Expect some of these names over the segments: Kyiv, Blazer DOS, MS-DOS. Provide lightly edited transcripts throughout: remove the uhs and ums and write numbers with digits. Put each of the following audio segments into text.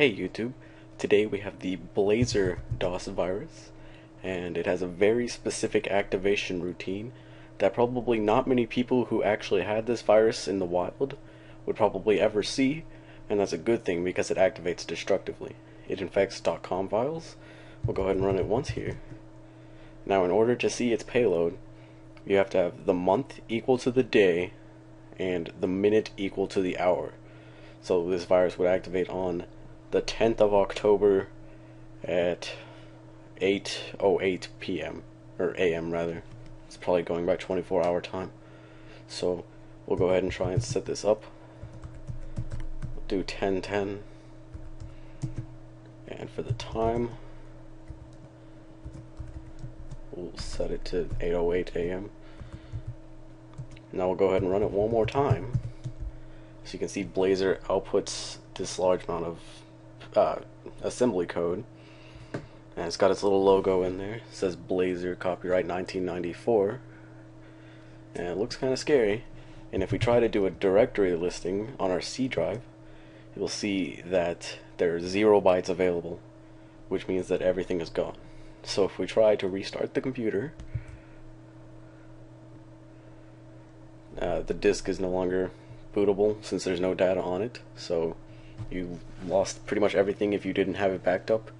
Hey YouTube, today we have the Blazer DOS virus, and it has a very specific activation routine that probably not many people who actually had this virus in the wild would probably ever see, and that's a good thing because it activates destructively. It infects .com files. We'll go ahead and run it once here. Now in order to see its payload, you have to have the month equal to the day and the minute equal to the hour. So this virus would activate on the 10th of October at 8:08 p.m. or a.m. rather. It's probably going by 24-hour time. So we'll go ahead and try and set this up. We'll do 10:10, and for the time, we'll set it to 8:08 a.m. Now we'll go ahead and run it one more time. So you can see Blazer outputs this large amount of assembly code, and it's got its little logo in there. It says Blazer, copyright 1994, and it looks kinda scary. And if we try to do a directory listing on our C drive, you'll see that there are 0 bytes available, which means that everything is gone. So if we try to restart the computer, the disk is no longer bootable since there's no data on it, so you lost pretty much everything if you didn't have it backed up,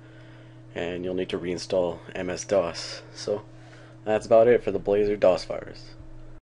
and you'll need to reinstall MS-DOS. So that's about it for the Blazer DOS virus.